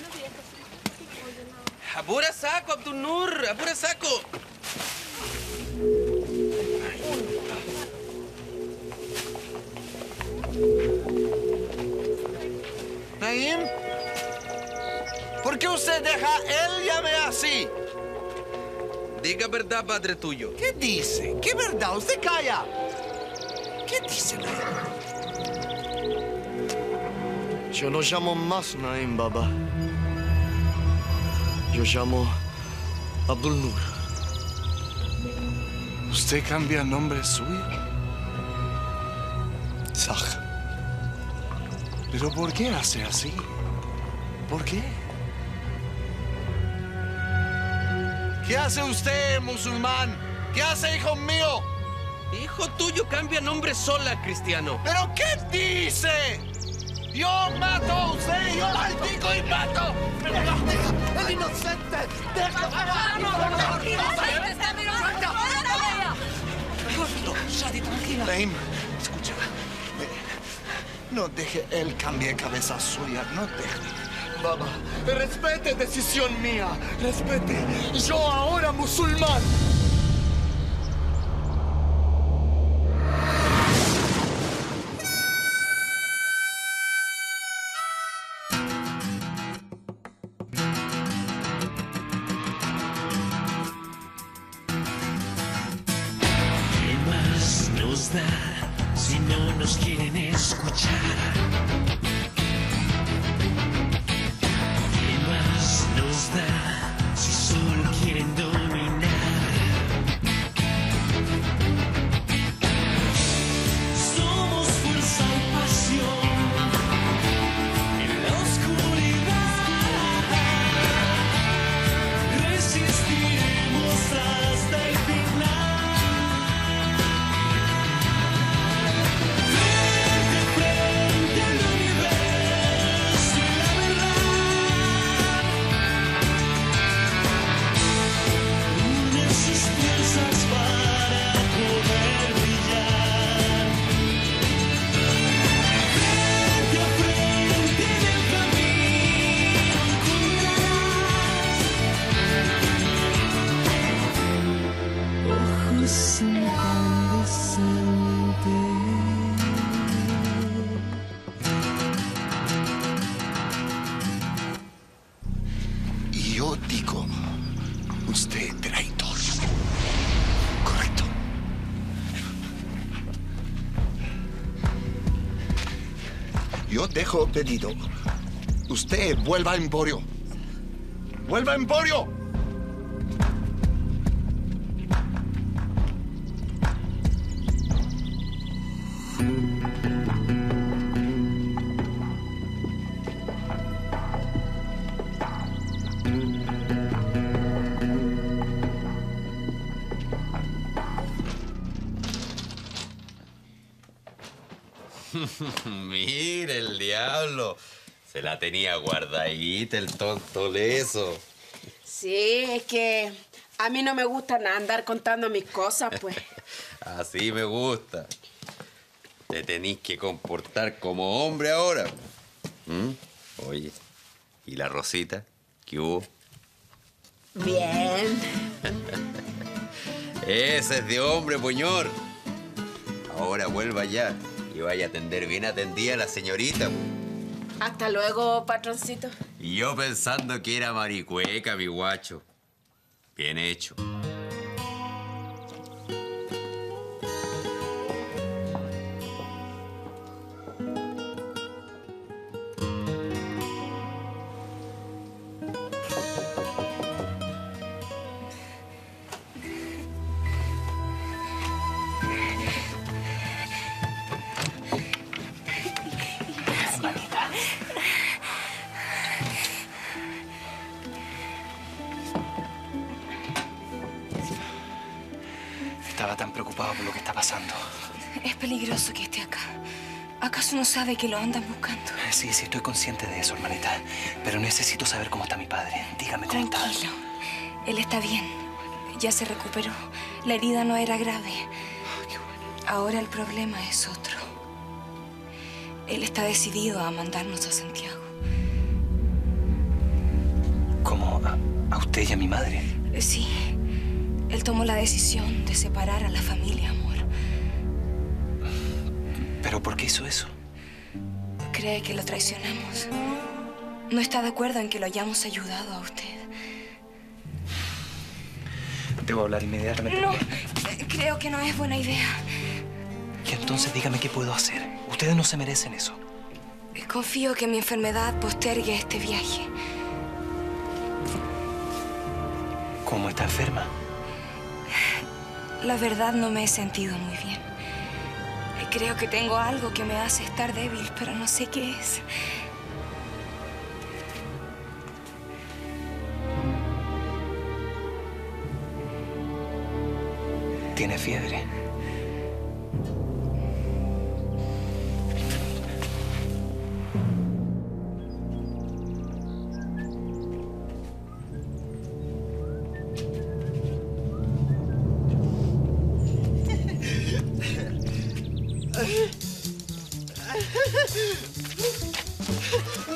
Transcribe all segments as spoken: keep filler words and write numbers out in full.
Buenos días, José. ¡Apura saco, Abdul Nur! ¡Apura saco! Naím, ¿por qué usted deja él llame así? Diga verdad, padre tuyo. ¿Qué dice? ¿Qué verdad? Usted calla. ¿Qué dice, Naím? Yo no llamo más Naím, baba. Yo llamo Abdul Nur. ¿Usted cambia nombre suyo? Saj. ¿Pero por qué hace así? ¿Por qué? ¿Qué hace usted, musulmán? ¿Qué hace, hijo mío? Hijo tuyo cambia nombre sola, cristiano. ¿Pero qué dice? Yo mato a usted, yo maldigo y mato. ¡Pero maldigo el inocente! ¡Déjalo! ¡Vámonos! ¡Vámonos! ¡Vámonos! Escucha. No deje él cambiar cabeza suya, no deje. Baba, respete decisión mía, respete. Yo ahora musulmán. Dejo pedido. Usted vuelva a Emporio. ¡Vuelva a Emporio! Mire el diablo. Se la tenía guardadita el tonto leso. Sí, es que a mí no me gusta nada andar contando mis cosas, pues. Así me gusta. Te tenís que comportar como hombre ahora. ¿Mm? Oye, ¿y la Rosita? ¿Qué hubo? Bien. Ese es de hombre, puñor. Ahora vuelva ya. Y vaya a atender bien atendida a la señorita. Hasta luego, patroncito. Y yo pensando que era maricueca, mi guacho. Bien hecho. Sabe que lo andan buscando. Sí, sí, estoy consciente de eso, hermanita. Pero necesito saber cómo está mi padre. Dígame cómo está. Tranquilo. Él está bien. Ya se recuperó. La herida no era grave. Oh, qué bueno. Ahora el problema es otro. Él está decidido a mandarnos a Santiago. a, a usted y a mi madre. Sí. Él tomó la decisión de separar a la familia, amor. ¿Pero por qué hizo eso? Cree que lo traicionamos. No está de acuerdo en que lo hayamos ayudado a usted. Debo hablar inmediatamente. No, creo que no es buena idea. Y entonces dígame qué puedo hacer. Ustedes no se merecen eso. Confío que mi enfermedad postergue este viaje. ¿Cómo está enferma? La verdad no me he sentido muy bien. Creo que tengo algo que me hace estar débil, pero no sé qué es. Tiene fiebre.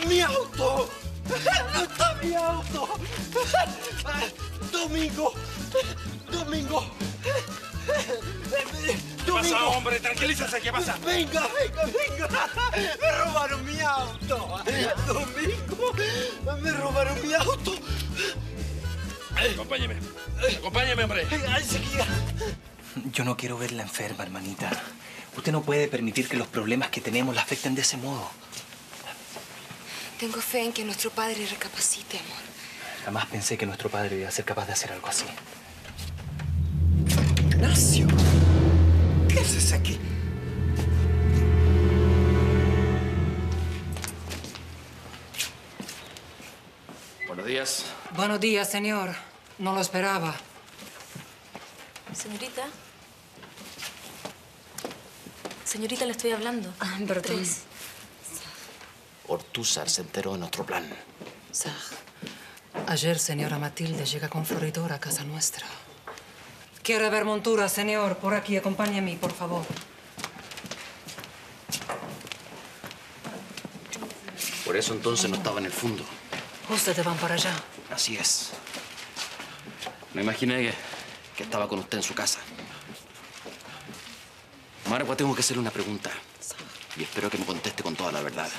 ¡Mi auto! ¡No está mi auto! ¡Domingo! ¡Domingo! ¿Qué pasa, hombre? Tranquilízase, ¿qué pasa? Venga, venga, venga. Me robaron mi auto. Domingo, me robaron mi auto. Acompáñeme, acompáñeme, hombre. Yo no quiero verla enferma, hermanita. Usted no puede permitir que los problemas que tenemos la afecten de ese modo. Tengo fe en que nuestro padre recapacite, amor. Jamás pensé que nuestro padre iba a ser capaz de hacer algo así. Ignacio, ¿qué haces aquí? Buenos días. Buenos días, señor. No lo esperaba. Señorita. Señorita, le estoy hablando. Ah, perdón. Tres. Ortúzar se enteró de nuestro plan. Saj. Ayer, señora Matilde llega con Floridor a casa nuestra. Quiere ver montura, señor. Por aquí, acompáñame, por favor. Por eso entonces no estaba en el fondo. Ustedes van para allá. Así es. Me imaginé que, que estaba con usted en su casa. Marwa, tengo que hacerle una pregunta. Y espero que me conteste con toda la verdad.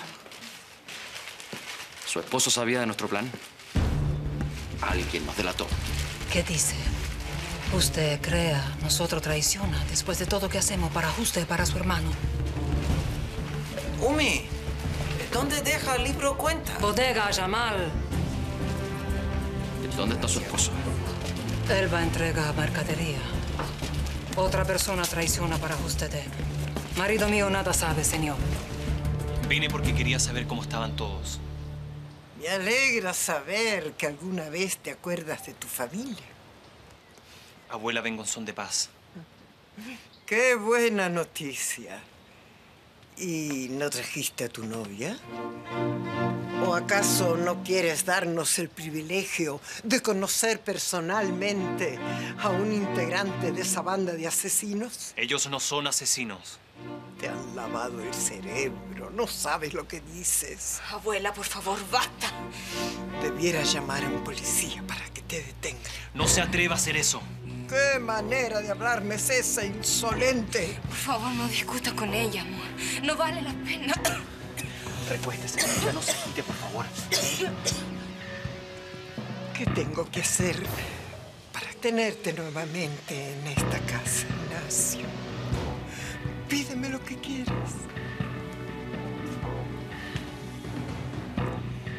¿Su esposo sabía de nuestro plan? Alguien nos delató. ¿Qué dice? Usted crea, nosotros traiciona, después de todo que hacemos para Justa y para su hermano. Umi, ¿dónde deja el libro cuenta? Bodega, Yamal. ¿Dónde está su esposo? Él va a entregar mercadería. Otra persona traiciona para usted. Marido mío nada sabe, señor. Vine porque quería saber cómo estaban todos. Me alegra saber que alguna vez te acuerdas de tu familia. Abuela, vengo en son de paz. ¡Qué buena noticia! ¿Y no trajiste a tu novia? ¿O acaso no quieres darnos el privilegio de conocer personalmente a un integrante de esa banda de asesinos? Ellos no son asesinos. Te han lavado el cerebro. No sabes lo que dices. Abuela, por favor, basta. Debieras llamar a un policía para que te detenga. No se atreva a hacer eso. ¿Qué manera de hablarme es esa, insolente? Por favor, no discutas con ella, amor. No vale la pena. Recuéstese, ya no se quite, por favor. ¿Qué tengo que hacer para tenerte nuevamente en esta casa, Ignacio? Pídeme lo que quieras.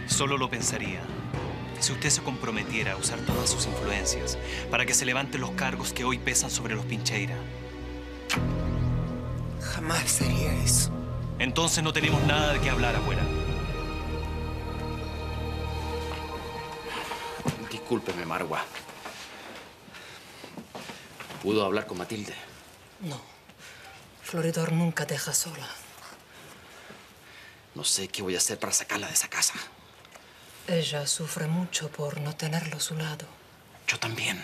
Solo lo pensaría. Si usted se comprometiera a usar todas sus influencias para que se levanten los cargos que hoy pesan sobre los Pincheira. Jamás haría eso. Entonces no tenemos nada de qué hablar, abuela. Discúlpeme, Marwa. ¿Pudo hablar con Matilde? No. Floridor nunca deja sola. No sé qué voy a hacer para sacarla de esa casa. Ella sufre mucho por no tenerlo a su lado. Yo también.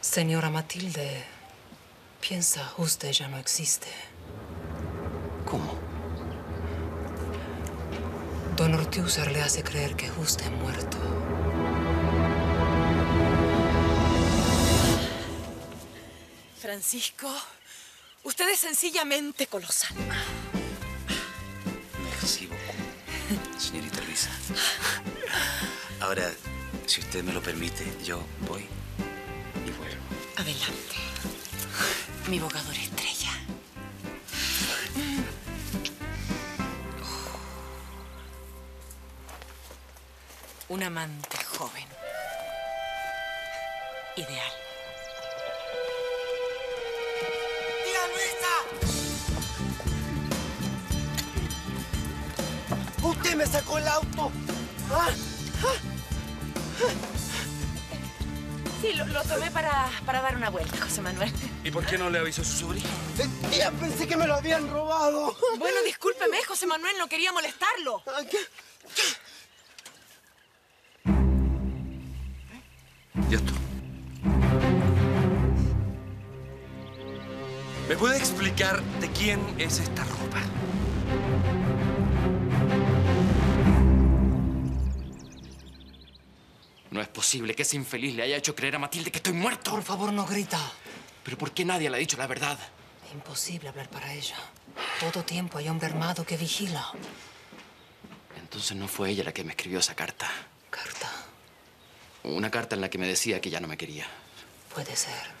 Señora Matilde, piensa, usted ya no existe. ¿Cómo? Don Ortúzar le hace creer que Justa ha muerto. Francisco, usted es sencillamente colosal. Merci beaucoup, señorita Luisa. Ahora, si usted me lo permite, yo voy y vuelvo. Adelante. Mi bogador estrella. Un amante joven. Ideal. ¡Tía Luisa! ¡Usted me sacó el auto! ¿Ah? Sí, lo, lo tomé para, para dar una vuelta, José Manuel. ¿Y por qué no le avisó a su sobrino? Tía, pensé que me lo habían robado. Bueno, discúlpeme, José Manuel, no quería molestarlo. ¿Qué? ¿Qué? ¿Y esto? ¿Me puede explicar de quién es esta ropa? No es posible que ese infeliz le haya hecho creer a Matilde que estoy muerto. Por favor, no grita. ¿Pero por qué nadie le ha dicho la verdad? Es imposible hablar para ella. Todo tiempo hay hombre armado que vigila. Entonces no fue ella la que me escribió esa carta. ¿Carta? Una carta en la que me decía que ya no me quería. Puede ser.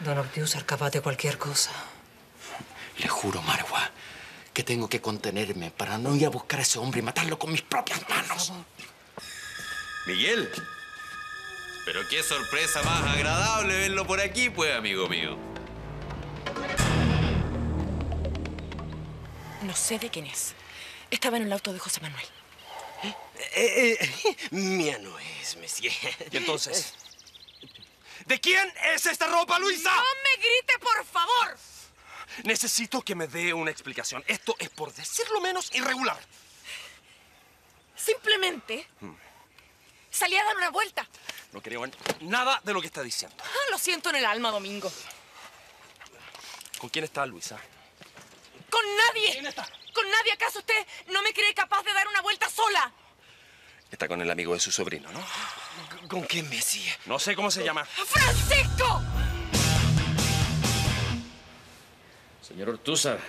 Don Ortúzar capaz de cualquier cosa. Le juro, Marwa, que tengo que contenerme para no ir a buscar a ese hombre y matarlo con mis propias manos. ¡Miguel! Pero qué sorpresa más agradable verlo por aquí, pues, amigo mío. No sé de quién es. Estaba en el auto de José Manuel. Eh, eh, eh, mía no es, monsieur. ¿Y entonces? ¿De quién es esta ropa, Luisa? ¡No me grite, por favor! Necesito que me dé una explicación. Esto es, por decirlo menos, irregular. Simplemente hmm. salí a dar una vuelta. No creo en nada de lo que está diciendo. Ah, lo siento en el alma, Domingo. ¿Con quién está, Luisa? ¡Con nadie! ¿Quién está? ¿Con nadie? ¿Acaso usted no me cree capaz de dar una vuelta sola? Está con el amigo de su sobrino, ¿no? ¿Con, con qué Messi? No sé cómo se llama. ¡Francisco! Señor Ortúzar,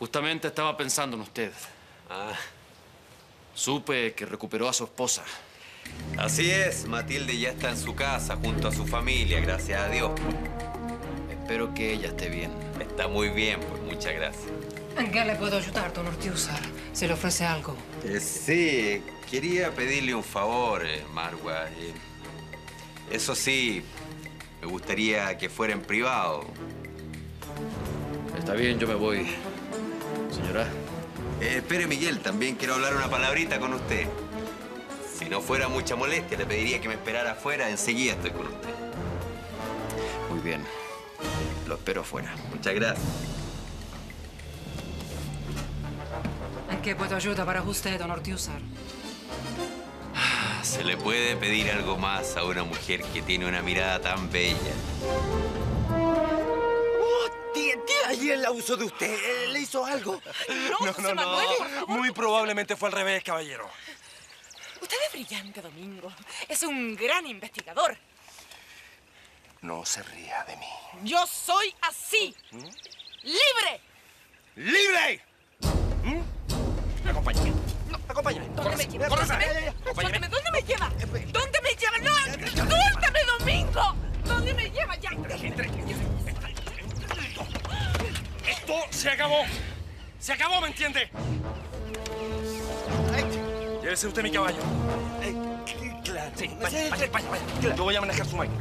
justamente estaba pensando en usted. Ah. Supe que recuperó a su esposa. Así es, Matilde ya está en su casa junto a su familia, gracias a Dios. Espero que ella esté bien. Está muy bien, pues muchas gracias. ¿En qué le puedo ayudar, don Ortúzar? ¿Se le ofrece algo? Eh, sí, quería pedirle un favor, eh, Marwa. Eh, eso sí, me gustaría que fuera en privado. Está bien, yo me voy, señora. Eh, espere, Miguel, también quiero hablar una palabrita con usted. Si no fuera mucha molestia, le pediría que me esperara afuera. Enseguida estoy con usted. Muy bien. Lo espero afuera. Muchas gracias. ¿Qué puedo ayudar para usted, don Ortúzar? ¿Se le puede pedir algo más a una mujer que tiene una mirada tan bella? Oh, tía, tía, ¿y el abuso de usted? ¿Le hizo algo? No, no, José Manuel, no. Por favor. Muy probablemente fue al revés, caballero. Usted es brillante, Domingo. Es un gran investigador. No se ría de mí. Yo soy así. ¿Mm? ¡Libre! ¡Libre! ¿Mm? Acompáñame. No, acompáñame. ¿Dónde me lleva? ¿Dónde me ¿Dónde me lleva? ¿Dónde me lleva? ¡No! ¡Suéltame, Domingo! ¿Dónde me lleva? ¡Ya! Esto se acabó. Se acabó, ¿me entiende? Llévese usted mi caballo. Claro. Sí, vaya, vaya, vaya. Yo voy a manejar su máquina.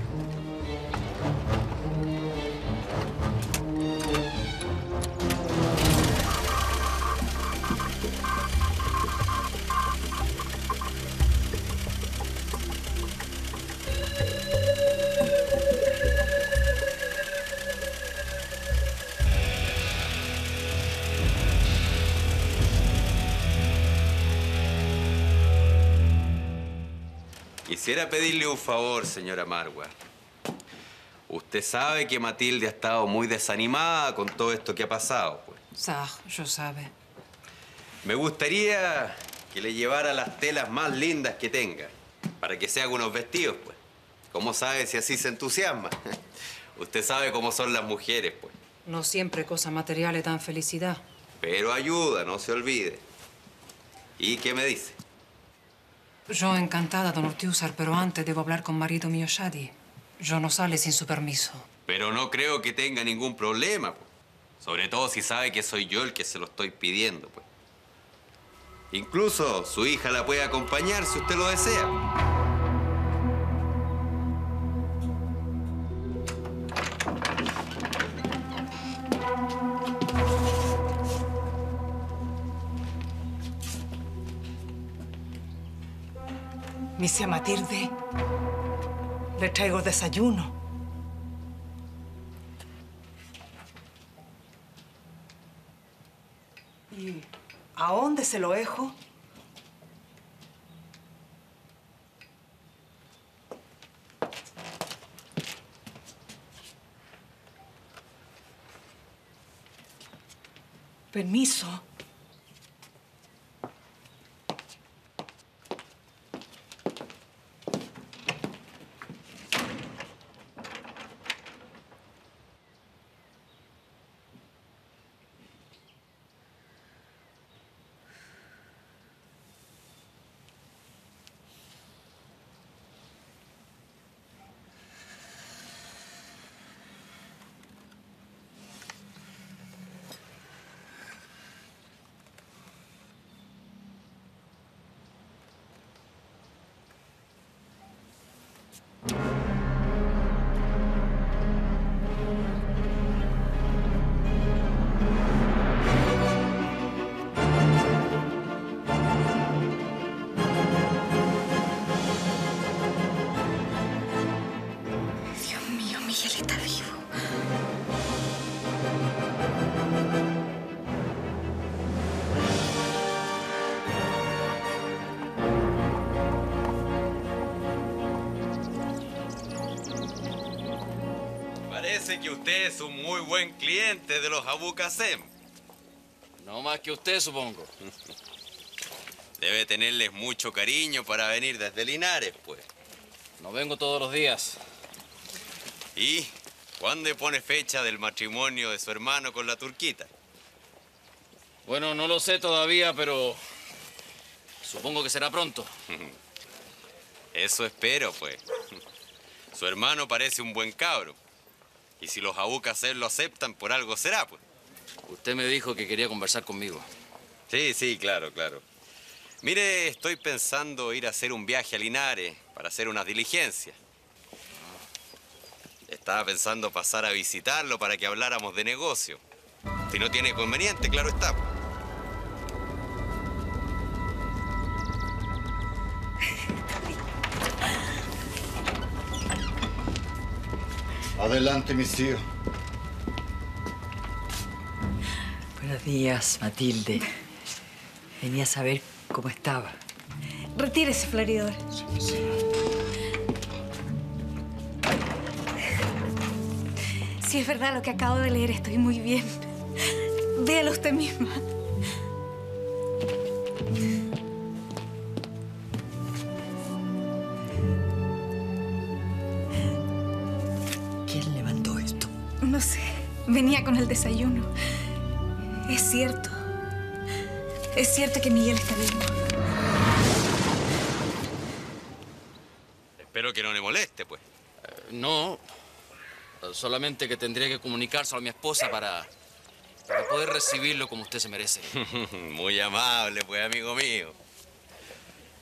Quisiera pedirle un favor, señora Marwa. Usted sabe que Matilde ha estado muy desanimada con todo esto que ha pasado, pues. Saj, yo sabe. Me gustaría que le llevara las telas más lindas que tenga, para que se haga unos vestidos, pues. ¿Cómo sabe si así se entusiasma? Usted sabe cómo son las mujeres, pues. No siempre cosas materiales dan felicidad. Pero ayuda, no se olvide. ¿Y qué me dice? Yo encantada, don Ortúzar, pero antes debo hablar con marido mío Shadi. Yo no sale sin su permiso. Pero no creo que tenga ningún problema, pues. Sobre todo si sabe que soy yo el que se lo estoy pidiendo, pues. Incluso su hija la puede acompañar si usted lo desea. Misia Matilde, le traigo desayuno. ¿Y a dónde se lo dejo? Permiso. Parece que usted es un muy buen cliente de los Abucasem. No más que usted, supongo. Debe tenerles mucho cariño para venir desde Linares, pues. No vengo todos los días. ¿Y cuándo pone fecha del matrimonio de su hermano con la turquita? Bueno, no lo sé todavía, pero supongo que será pronto. Eso espero, pues. Su hermano parece un buen cabro. Y si los Abucasem lo aceptan, por algo será, pues. Usted me dijo que quería conversar conmigo. Sí, sí, claro, claro. Mire, estoy pensando ir a hacer un viaje a Linares para hacer unas diligencias. Estaba pensando pasar a visitarlo para que habláramos de negocio. Si no tiene conveniente, claro está, pues. Adelante, mis tíos. Buenos días, Matilde. Venía a saber cómo estaba. Retírese, Floridor. Sí, sí. Si es verdad lo que acabo de leer, estoy muy bien. Véalo usted misma. Venía con el desayuno. Es cierto. Es cierto que Miguel está vivo. Espero que no le moleste, pues. Eh, no. Solamente que tendría que comunicárselo a mi esposa para, para poder recibirlo como usted se merece. Muy amable, pues, amigo mío.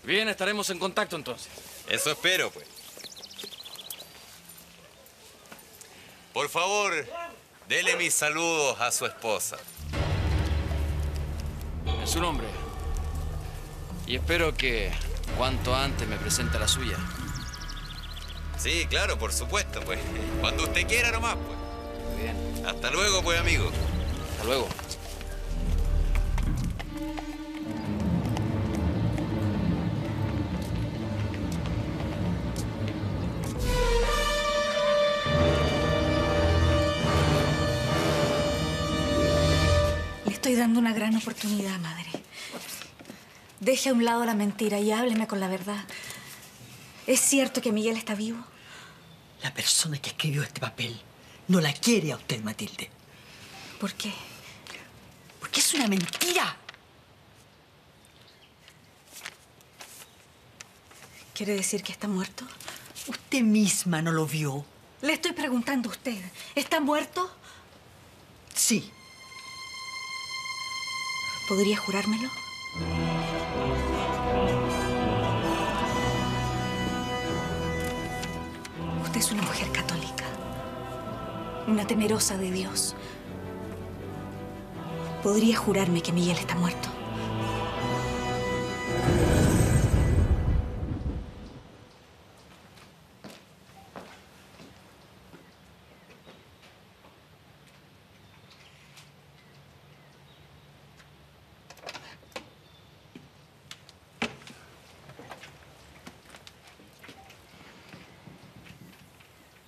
Bien, estaremos en contacto entonces. Eso espero, pues. Por favor, dele mis saludos a su esposa. En su nombre. Y espero que cuanto antes me presente la suya. Sí, claro, por supuesto, pues. Cuando usted quiera nomás, pues. Muy bien. Hasta luego, pues, amigo. Hasta luego. Estoy dando una gran oportunidad, madre. Deje a un lado la mentira y hábleme con la verdad. ¿Es cierto que Miguel está vivo? La persona que escribió este papel no la quiere a usted, Matilde. ¿Por qué? Porque es una mentira. ¿Quiere decir que está muerto? Usted misma no lo vio. Le estoy preguntando a usted. ¿Está muerto? Sí. ¿Podría jurármelo? Usted es una mujer católica, una temerosa de Dios. ¿Podría jurarme que Miguel está muerto?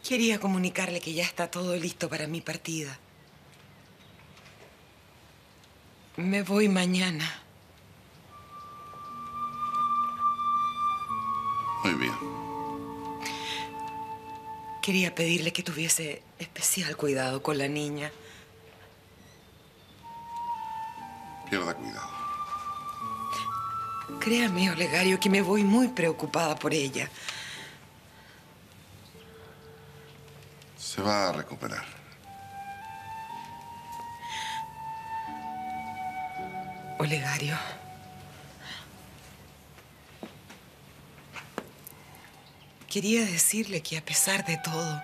Quería comunicarle que ya está todo listo para mi partida. Me voy mañana. Muy bien. Quería pedirle que tuviese especial cuidado con la niña. Pierda cuidado. Créame, Olegario, que me voy muy preocupada por ella. Se va a recuperar. Olegario. Quería decirle que a pesar de todo,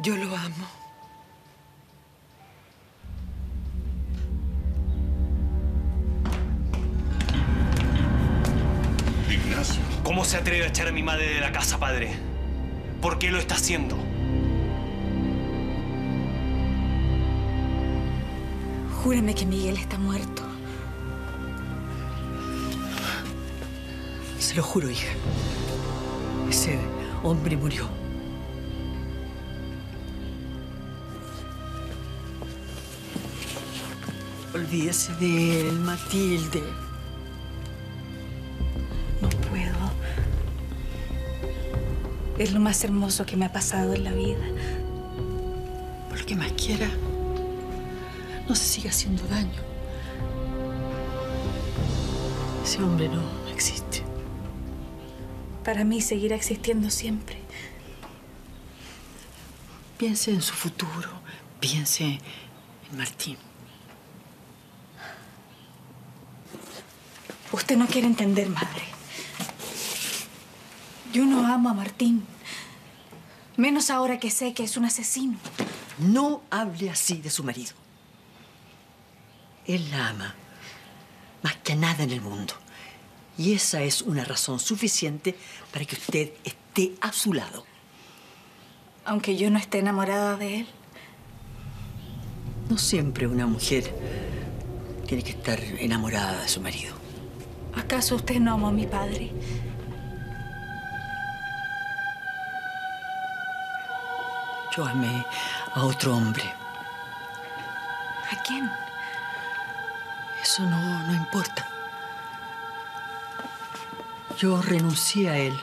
yo lo amo. Ignacio. ¿Cómo se atreve a echar a mi madre de la casa, padre? ¿Por qué lo está haciendo? Júrame que Miguel está muerto. Se lo juro, hija. Ese hombre murió. Olvídese de él, Matilde. Es lo más hermoso que me ha pasado en la vida. Por lo que más quiera, no se siga haciendo daño. Ese hombre no, no existe. Para mí seguirá existiendo siempre. Piense en su futuro, piense en Martín. Usted no quiere entender, madre. Yo no amo a Martín, menos ahora que sé que es un asesino. No hable así de su marido. Él la ama más que a nada en el mundo. Y esa es una razón suficiente para que usted esté a su lado. Aunque yo no esté enamorada de él. No siempre una mujer tiene que estar enamorada de su marido. ¿Acaso usted no amó a mi padre? Yo amé a otro hombre. ¿A quién? Eso no, no importa. Yo renuncié a él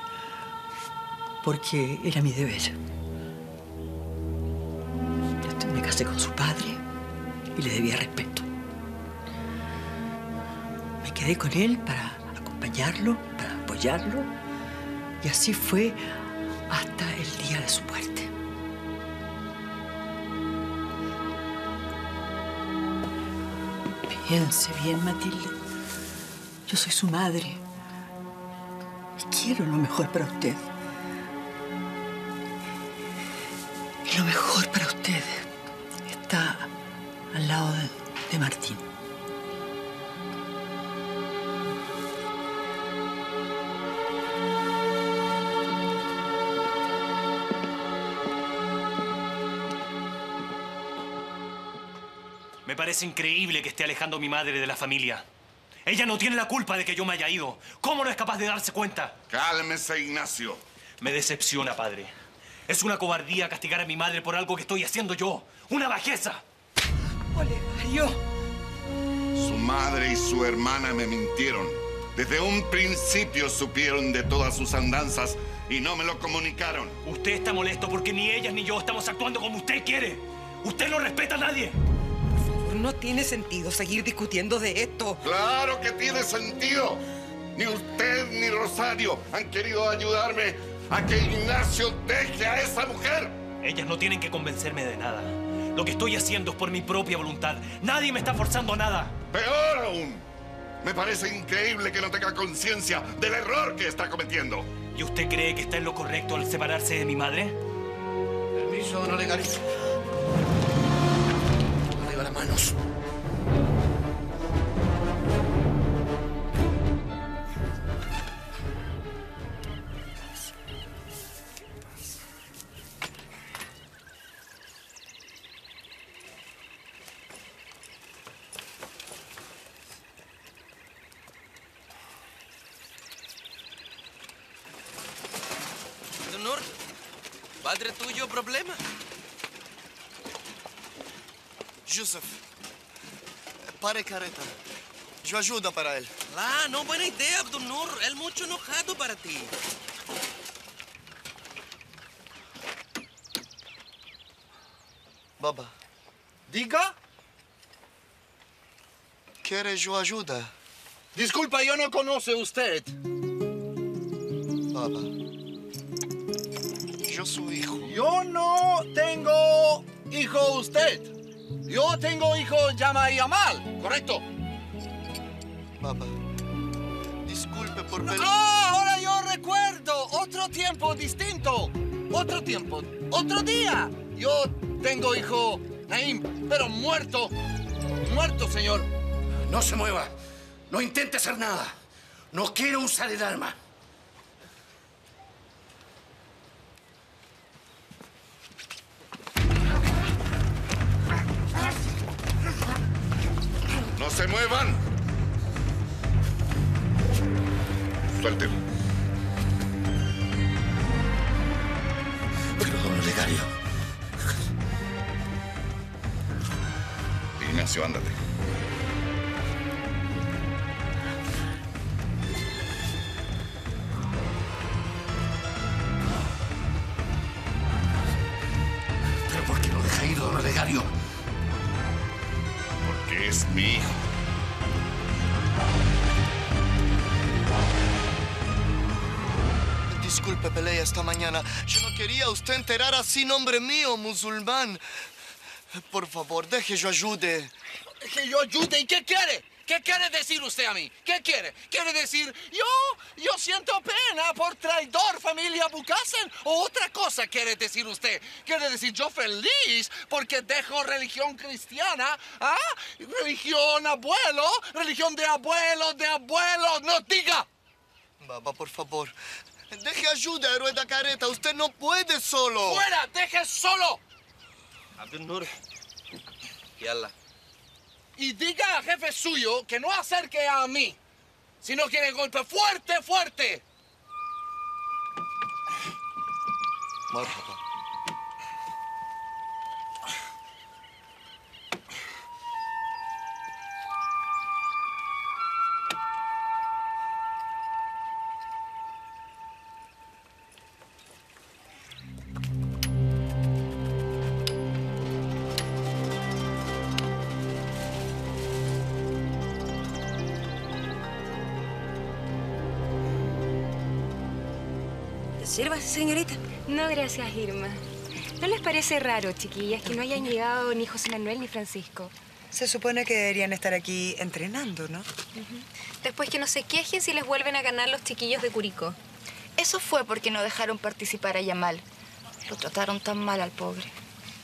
porque era mi deber. Me casé con su padre y le debía respeto. Me quedé con él para acompañarlo, para apoyarlo. Y así fue hasta el día de su muerte. Piense bien, Matilde. Yo soy su madre. Y quiero lo mejor para usted. Y lo mejor para usted está al lado de, de Martín. Me parece increíble que esté alejando a mi madre de la familia. Ella no tiene la culpa de que yo me haya ido. ¿Cómo no es capaz de darse cuenta? Cálmese, Ignacio. Me decepciona, padre. Es una cobardía castigar a mi madre por algo que estoy haciendo yo. ¡Una bajeza! Olegario. Su madre y su hermana me mintieron. Desde un principio supieron de todas sus andanzas y no me lo comunicaron. Usted está molesto porque ni ellas ni yo estamos actuando como usted quiere. Usted no respeta a nadie. Por favor, no tiene sentido seguir discutiendo de esto. ¡Claro que tiene sentido! Ni usted ni Rosario han querido ayudarme a que Ignacio deje a esa mujer. Ellas no tienen que convencerme de nada. Lo que estoy haciendo es por mi propia voluntad. Nadie me está forzando a nada. ¡Peor aún! Me parece increíble que no tenga conciencia del error que está cometiendo. ¿Y usted cree que está en lo correcto al separarse de mi madre? Permiso, don Olegario. Arriba las manos. Padre tuyo, problema. Joseph, pare careta. Yo ayudo para él. Ah, no, buena idea, Abdul Nur. Él mucho enojado para ti. Baba. Diga. ¿Quiere yo ayuda? Disculpa, yo no conoce usted. Baba. Yo soy hijo. Yo no tengo hijo usted. Yo tengo hijo llama Yamal, ¿correcto? Papá, disculpe por... No, no, ahora yo recuerdo otro tiempo distinto. Otro tiempo, otro día. Yo tengo hijo Naím, pero muerto. Muerto, señor. No se mueva. No intente hacer nada. No quiero usar el arma. ¡No se muevan! Suéltelo. Pero, don Olegario... Ignacio, ándate. ¿Pero por qué lo deja ir, don Olegario? Porque es mi hijo. Disculpe, pelea esta mañana. Yo no quería usted enterar así nombre mío, musulmán. Por favor, deje yo ayude. ¿Que yo ayude? ¿Y qué quiere? ¿Qué quiere decir usted a mí? ¿Qué quiere? ¿Quiere decir yo? Yo siento pena por traidor familia Abucasem. ¿O otra cosa quiere decir usted? ¿Quiere decir yo feliz porque dejo religión cristiana? ¿Ah? Religión abuelo, religión de abuelo, de abuelo. ¡No diga! Baba, por favor. Deje ayuda, héroe de careta. Usted no puede solo. ¡Fuera! ¡Deje solo! Abdul Nur. Yalla. Y diga al jefe suyo que no acerque a mí. Si no quiere golpe fuerte, fuerte. Mar, papá. ¿Sirva, señorita? No, gracias, Irma. ¿No les parece raro, chiquillas, que no hayan llegado ni José Manuel ni Francisco? Se supone que deberían estar aquí entrenando, ¿no? Uh-huh. Después que no se quejen si les vuelven a ganar los chiquillos de Curicó. Eso fue porque no dejaron participar a Yamal. Lo trataron tan mal al pobre.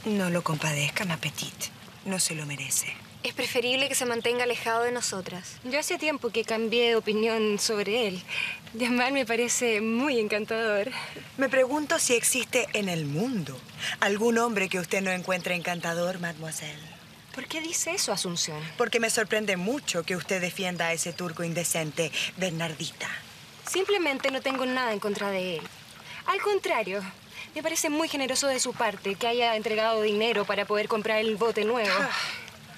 No lo compadezca, ma petite. No se lo merece. Es preferible que se mantenga alejado de nosotras. Yo hace tiempo que cambié de opinión sobre él. Yamal me parece muy encantador. Me pregunto si existe en el mundo algún hombre que usted no encuentre encantador, mademoiselle. ¿Por qué dice eso, Asunción? Porque me sorprende mucho que usted defienda a ese turco indecente, Bernardita. Simplemente no tengo nada en contra de él. Al contrario, me parece muy generoso de su parte que haya entregado dinero para poder comprar el bote nuevo.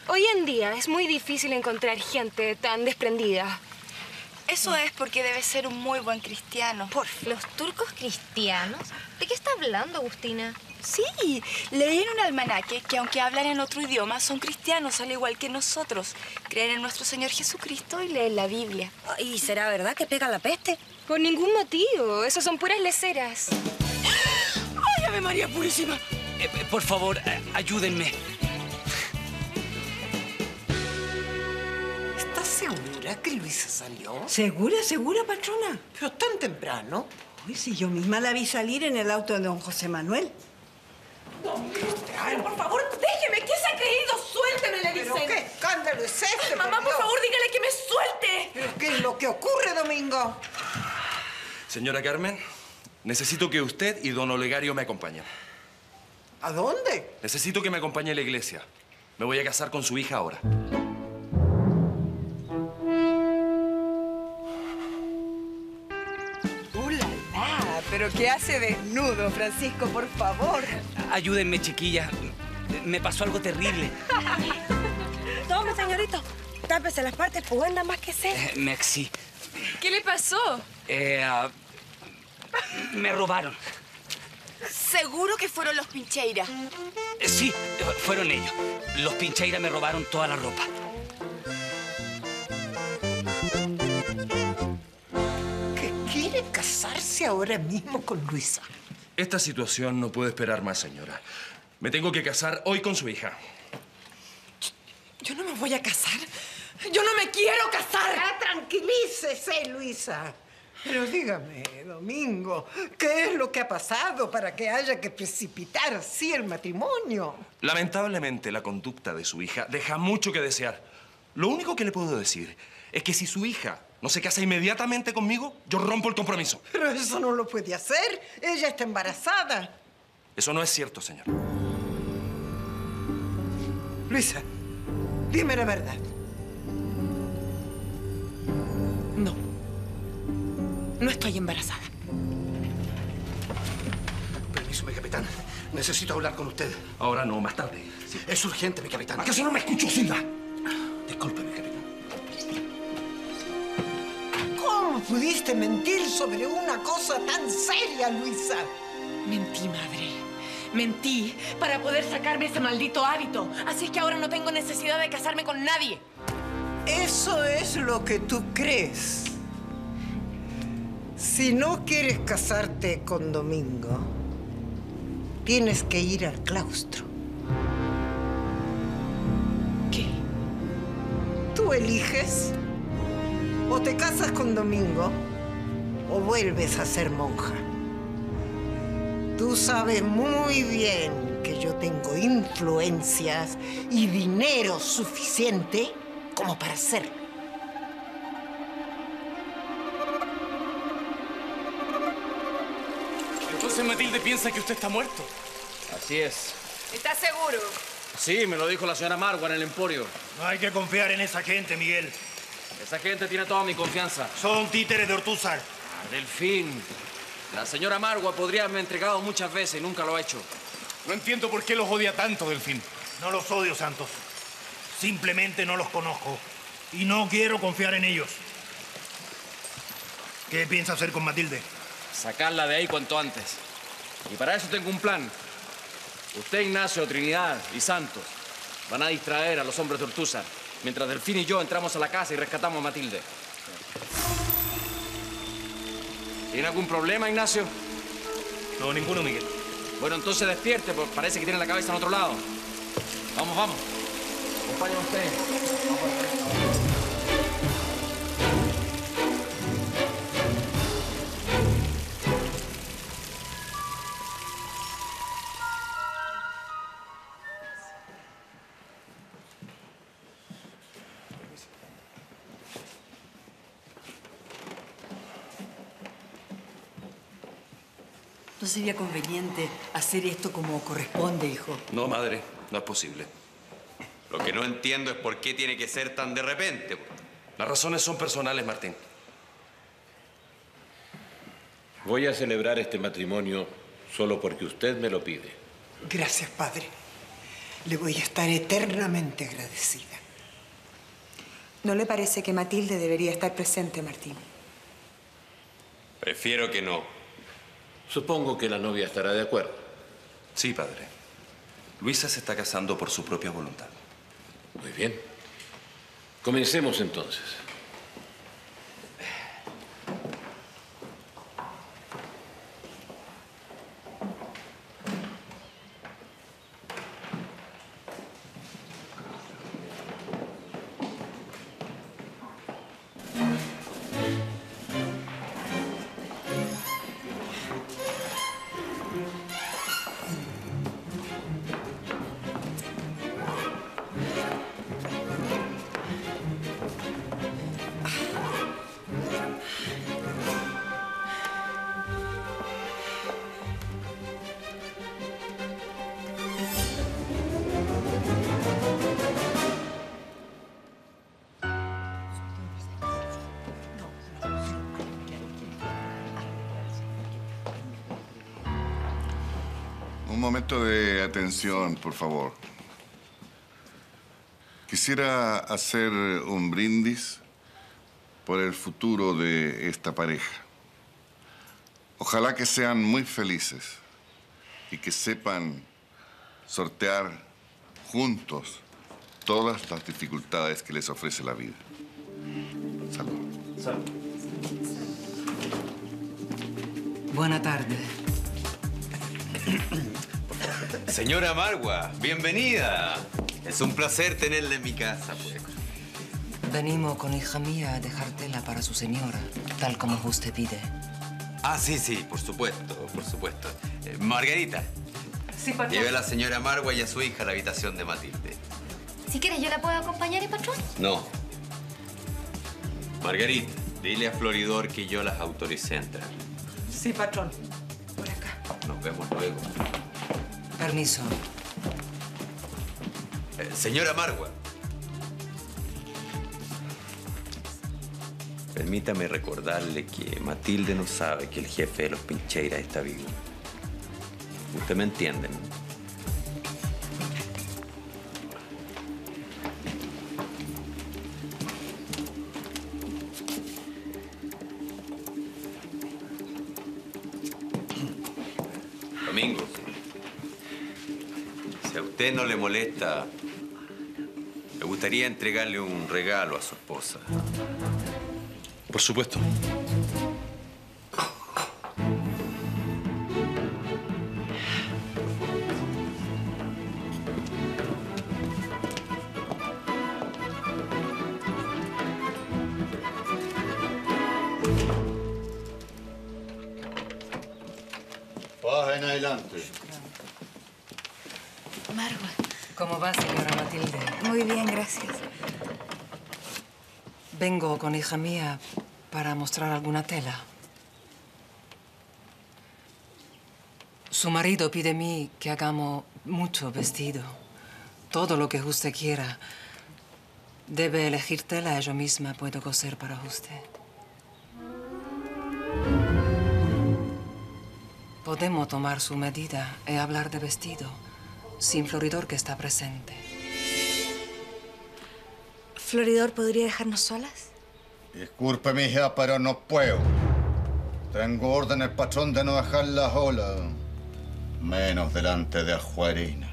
Hoy en día es muy difícil encontrar gente tan desprendida. Eso es porque debe ser un muy buen cristiano. ¿Por los turcos cristianos? ¿De qué está hablando, Agustina? Sí, leí en un almanaque que aunque hablan en otro idioma, son cristianos al igual que nosotros. Creen en nuestro Señor Jesucristo y leen la Biblia. ¿Y será verdad que pegan la peste? Por ningún motivo. Esas son puras leceras. ¡Ay, Ave María Purísima! Eh, por favor, eh, ayúdenme. ¿Estás segura que Luisa salió? ¿Segura, segura, patrona? Pero tan temprano. Uy, si yo misma la vi salir en el auto de don José Manuel. Pero, por favor, déjeme. ¿Qué se ha creído? Suélteme, le dicen. ¿Pero qué escándalo es este? Mamá, por, por favor, dígale que me suelte. ¿Pero qué es lo que ocurre, Domingo? Señora Carmen, necesito que usted y don Olegario me acompañen. ¿A dónde? Necesito que me acompañe a la iglesia. Me voy a casar con su hija ahora. ¿Pero qué hace desnudo, Francisco? Por favor. Ayúdenme, chiquilla. Me pasó algo terrible. Tome, señorito. Tápese las partes, pues anda más que sé. Eh, Maxi. ¿Qué le pasó? Eh, uh, me robaron. ¿Seguro que fueron los Pincheira? Eh, sí, fueron ellos. Los Pincheira me robaron toda la ropa. Casarse ahora mismo con Luisa. Esta situación no puede esperar más, señora. Me tengo que casar hoy con su hija. Yo no me voy a casar. Yo no me quiero casar. Ah, tranquilícese, Luisa. Pero dígame, Domingo, ¿qué es lo que ha pasado para que haya que precipitar así el matrimonio? Lamentablemente, la conducta de su hija deja mucho que desear. Lo único que le puedo decir es que si su hija no se casa inmediatamente conmigo, yo rompo el compromiso. Pero eso no lo puede hacer. Ella está embarazada. Eso no es cierto, señor. Luisa, dime la verdad. No. No estoy embarazada. Permiso, mi capitán. Necesito hablar con usted. Ahora no, más tarde. Sí. Es urgente, mi capitán. ¿Acaso no me escuchó, Silva? Disculpe, mi capitán. ¿Cómo pudiste mentir sobre una cosa tan seria, Luisa? Mentí, madre. Mentí para poder sacarme ese maldito hábito. Así es que ahora no tengo necesidad de casarme con nadie. Eso es lo que tú crees. Si no quieres casarte con Domingo, tienes que ir al claustro. ¿Qué? Tú eliges. O te casas con Domingo, o vuelves a ser monja. Tú sabes muy bien que yo tengo influencias y dinero suficiente como para hacerlo. Entonces Matilde piensa que usted está muerto. Así es. ¿Estás seguro? Sí, me lo dijo la señora Marwa en el Emporio. No hay que confiar en esa gente, Miguel. Esa gente tiene toda mi confianza. Son títeres de Ortúzar. Ah, Delfín. La señora Marwa podría haberme entregado muchas veces y nunca lo ha hecho. No entiendo por qué los odia tanto, Delfín. No los odio, Santos. Simplemente no los conozco. Y no quiero confiar en ellos. ¿Qué piensa hacer con Matilde? Sacarla de ahí cuanto antes. Y para eso tengo un plan. Usted, Ignacio, Trinidad y Santos van a distraer a los hombres de Ortúzar. Mientras Delfín y yo entramos a la casa y rescatamos a Matilde. ¿Tiene algún problema, Ignacio? No, ninguno, Miguel. Bueno, entonces despierte, porque parece que tiene la cabeza en otro lado. Vamos, vamos. Acompáñame usted. ¿No sería conveniente hacer esto como corresponde, hijo? No, madre. No es posible. Lo que no entiendo es por qué tiene que ser tan de repente. Las razones son personales, Martín. Voy a celebrar este matrimonio solo porque usted me lo pide. Gracias, padre. Le voy a estar eternamente agradecida. ¿No le parece que Matilde debería estar presente, Martín? Prefiero que no. Supongo que la novia estará de acuerdo. Sí, padre. Luisa se está casando por su propia voluntad. Muy bien. Comencemos entonces. Un momento de atención, por favor. Quisiera hacer un brindis por el futuro de esta pareja. Ojalá que sean muy felices y que sepan sortear juntos todas las dificultades que les ofrece la vida. Salud. Salud. Buena tarde. Señora Marwa, bienvenida. Es un placer tenerla en mi casa, pues. Venimos con hija mía a dejar tela para su señora, tal como usted pide. Ah, sí, sí, por supuesto, por supuesto. Eh, Margarita. Sí, patrón. Lleve a la señora Marwa y a su hija a la habitación de Matilde. Si quieres, yo la puedo acompañar, ¿eh, patrón? No. Margarita, dile a Floridor que yo las autoricé a entrar. Sí, patrón. Por acá. Nos vemos luego. Permiso. Eh, señora Marwa. Permítame recordarle que Matilde no sabe que el jefe de los Pincheira está vivo. Usted me entiende, ¿no? Domingo. Si a usted no le molesta, me gustaría entregarle un regalo a su esposa. Por supuesto. Bajen adelante. Marwa. ¿Cómo va, señora Matilde? Muy bien, gracias. Vengo con hija mía para mostrar alguna tela. Su marido pide a mí que hagamos mucho vestido. Todo lo que usted quiera. Debe elegir tela, yo misma puedo coser para usted. Podemos tomar su medida y hablar de vestido. Sin Floridor, que está presente. ¿Floridor podría dejarnos solas? Discúlpeme, hija, pero no puedo. Tengo orden el patrón de no dejarla sola. Menos delante de Ajuarina.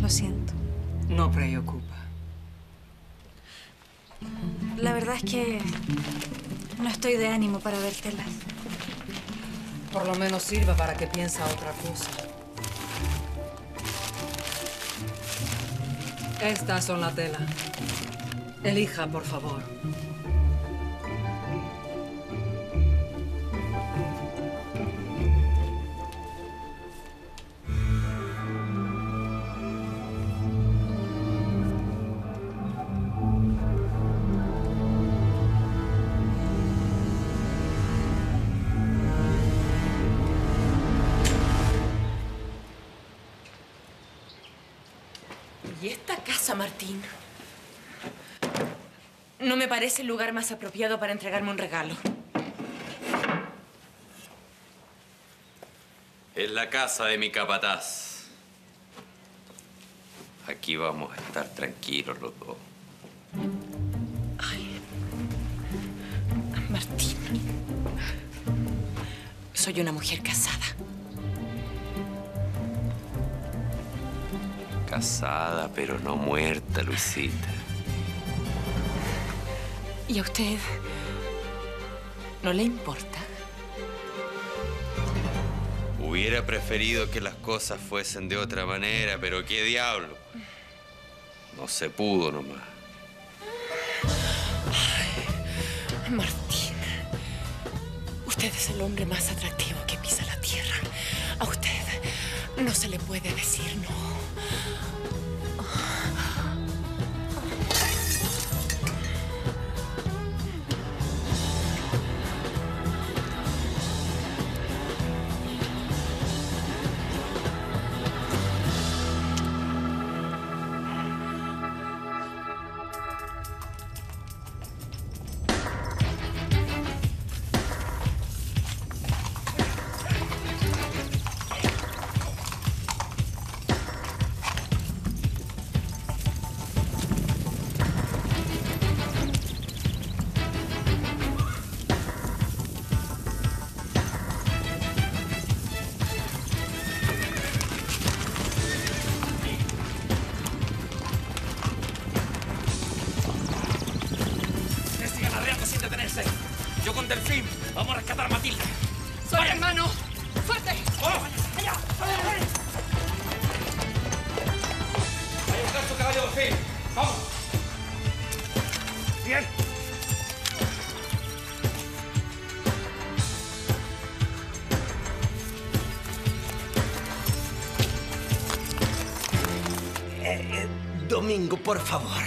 Lo siento. No preocupa. La verdad es que no estoy de ánimo para vértelas. Por lo menos sirva para que piensa otra cosa. Estas son las telas. Elija, por favor. Martín. No me parece el lugar más apropiado para entregarme un regalo. Es la casa de mi capataz. Aquí vamos a estar tranquilos los dos. Ay. Martín. Soy una mujer casada. Casada, pero no muerta, Luisita. ¿Y a usted no le importa? Hubiera preferido que las cosas fuesen de otra manera, pero qué diablo. No se pudo nomás. Ay, Martín, usted es el hombre más atractivo que pisa la tierra. A usted no se le puede decir no. Delfín, vamos a rescatar a Matilde. ¡Suerte, hermano! ¡Fuerte! ¡Vamos! ¡Allá! ¡Allá! ¡Allá! ¡Hay un cacho, caballo, Delfín! ¡Vamos! ¡Bien! Eh, eh, Domingo, por favor.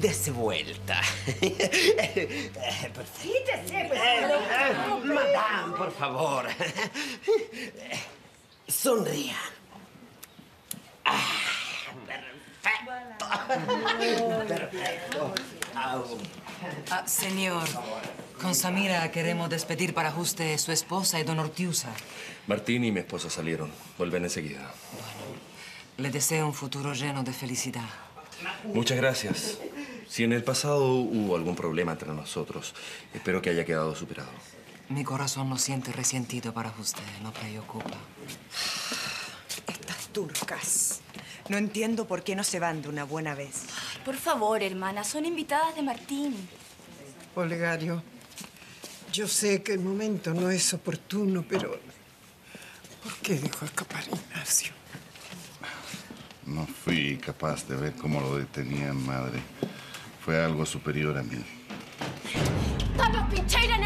Dese vuelta. Quítese, pero... Madame, por favor. Sonría. Ah, perfecto. Perfecto. Ah, señor, con Samira queremos despedir para Juste su esposa y don Ortúzar. Martín y mi esposa salieron. Vuelven enseguida. Bueno, le deseo un futuro lleno de felicidad. Muchas gracias. Si en el pasado hubo algún problema entre nosotros, espero que haya quedado superado. Mi corazón no siente resentido para usted, no preocupa. Estas turcas. No entiendo por qué no se van de una buena vez. Por favor, hermana, son invitadas de Martín. Olegario, yo sé que el momento no es oportuno, pero... ¿por qué dejó escapar a Ignacio? No fui capaz de ver cómo lo detenían, madre. Fue algo superior a mí. ¡Papá Pincheira!